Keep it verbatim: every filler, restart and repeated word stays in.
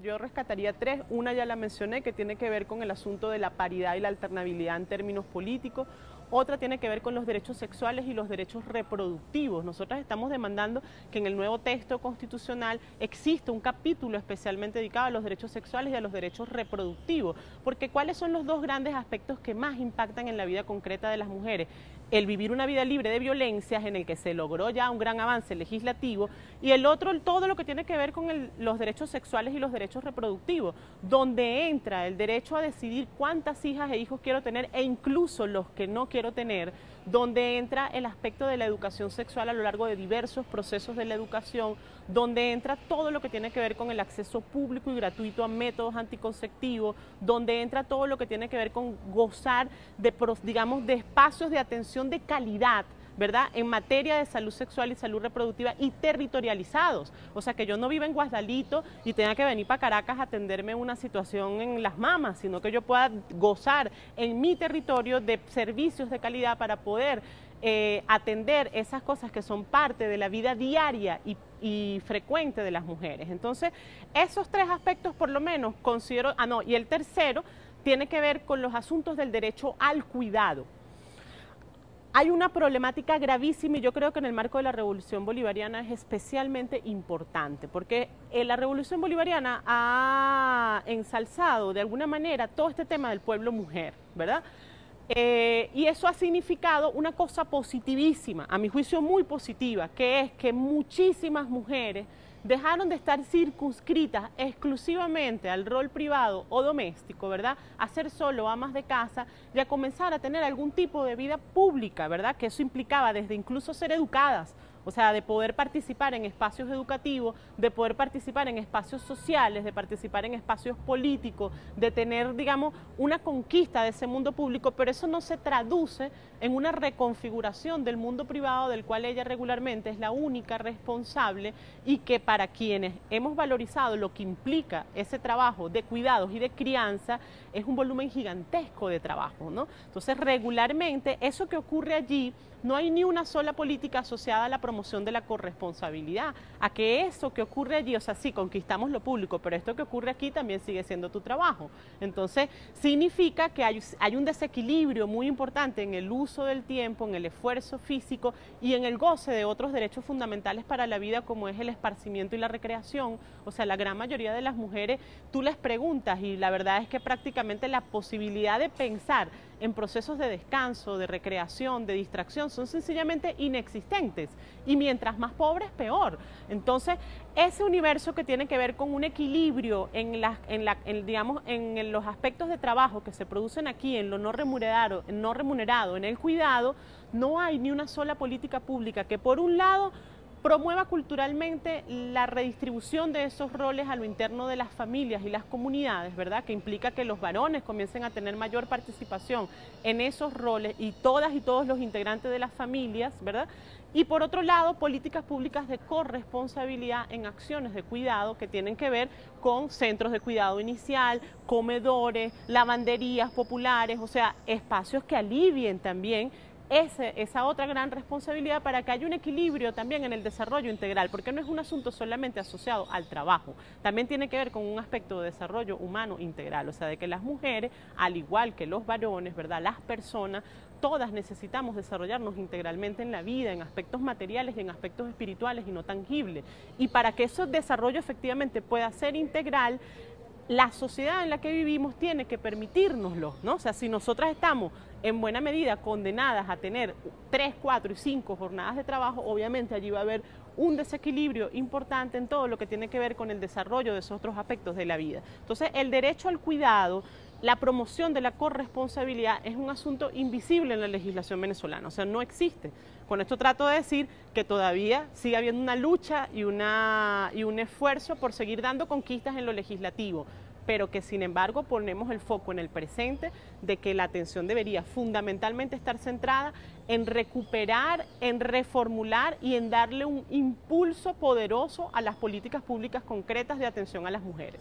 yo rescataría tres. Una ya la mencioné, que tiene que ver con el asunto de la paridad y la alternabilidad en términos políticos. Otra tiene que ver con los derechos sexuales y los derechos reproductivos. Nosotras estamos demandando que en el nuevo texto constitucional exista un capítulo especialmente dedicado a los derechos sexuales y a los derechos reproductivos, porque ¿cuáles son los dos grandes aspectos que más impactan en la vida concreta de las mujeres? El vivir una vida libre de violencias, en el que se logró ya un gran avance legislativo, y el otro, todo lo que tiene que ver con el, los derechos sexuales y los derechos reproductivos, donde entra el derecho a decidir cuántas hijas e hijos quiero tener, e incluso los que no quiero tener, donde entra el aspecto de la educación sexual a lo largo de diversos procesos de la educación, donde entra todo lo que tiene que ver con el acceso público y gratuito a métodos anticonceptivos, donde entra todo lo que tiene que ver con gozar de, digamos, de espacios de atención de calidad, ¿verdad?, en materia de salud sexual y salud reproductiva, y territorializados. O sea, que yo no vivo en Guasdalito y tenga que venir para Caracas a atenderme una situación en las mamas, sino que yo pueda gozar en mi territorio de servicios de calidad para poder eh, atender esas cosas que son parte de la vida diaria y y frecuente de las mujeres. Entonces, esos tres aspectos por lo menos considero... Ah, no, y el tercero tiene que ver con los asuntos del derecho al cuidado. Hay una problemática gravísima, y yo creo que en el marco de la Revolución Bolivariana es especialmente importante, porque la Revolución Bolivariana ha ensalzado de alguna manera todo este tema del pueblo mujer, ¿verdad? Eh, y eso ha significado una cosa positivísima, a mi juicio muy positiva, que es que muchísimas mujeres dejaron de estar circunscritas exclusivamente al rol privado o doméstico, ¿verdad?, a ser solo amas de casa y a comenzar a tener algún tipo de vida pública, ¿verdad?, que eso implicaba desde incluso ser educadas, o sea, de poder participar en espacios educativos, de poder participar en espacios sociales, de participar en espacios políticos, de tener, digamos, una conquista de ese mundo público, pero eso no se traduce en una reconfiguración del mundo privado del cual ella regularmente es la única responsable, y que para quienes hemos valorizado lo que implica ese trabajo de cuidados y de crianza es un volumen gigantesco de trabajo, ¿no? Entonces, regularmente eso que ocurre allí, no hay ni una sola política asociada a la promoción de la corresponsabilidad, a que eso que ocurre allí, o sea, sí, conquistamos lo público, pero esto que ocurre aquí también sigue siendo tu trabajo. Entonces, significa que hay, hay un desequilibrio muy importante en el uso del tiempo, en el esfuerzo físico y en el goce de otros derechos fundamentales para la vida, como es el esparcimiento y la recreación. O sea, la gran mayoría de las mujeres, tú les preguntas y la verdad es que prácticamente la posibilidad de pensar en procesos de descanso, de recreación, de distracción, son sencillamente inexistentes, y mientras más pobres, peor. Entonces, ese universo que tiene que ver con un equilibrio en, la, en, la, en, digamos, en los aspectos de trabajo que se producen aquí, en lo no remunerado, no remunerado, en el cuidado, no hay ni una sola política pública que, por un lado, promueva culturalmente la redistribución de esos roles a lo interno de las familias y las comunidades, ¿verdad?, que implica que los varones comiencen a tener mayor participación en esos roles, y todas y todos los integrantes de las familias, ¿verdad? Y por otro lado, políticas públicas de corresponsabilidad en acciones de cuidado que tienen que ver con centros de cuidado inicial, comedores, lavanderías populares, o sea, espacios que alivien también Ese, esa otra gran responsabilidad, para que haya un equilibrio también en el desarrollo integral, porque no es un asunto solamente asociado al trabajo, también tiene que ver con un aspecto de desarrollo humano integral, o sea, de que las mujeres, al igual que los varones, ¿verdad?, las personas, todas necesitamos desarrollarnos integralmente en la vida, en aspectos materiales y en aspectos espirituales y no tangibles, y para que ese desarrollo efectivamente pueda ser integral, la sociedad en la que vivimos tiene que permitírnoslo, ¿no? O sea, si nosotras estamos en buena medida condenadas a tener tres, cuatro y cinco jornadas de trabajo, obviamente allí va a haber un desequilibrio importante en todo lo que tiene que ver con el desarrollo de esos otros aspectos de la vida. Entonces, el derecho al cuidado, la promoción de la corresponsabilidad es un asunto invisible en la legislación venezolana, o sea, no existe. Con esto trato de decir que todavía sigue habiendo una lucha y, una, y un esfuerzo por seguir dando conquistas en lo legislativo, pero que sin embargo ponemos el foco en el presente, de que la atención debería fundamentalmente estar centrada en recuperar, en reformular y en darle un impulso poderoso a las políticas públicas concretas de atención a las mujeres.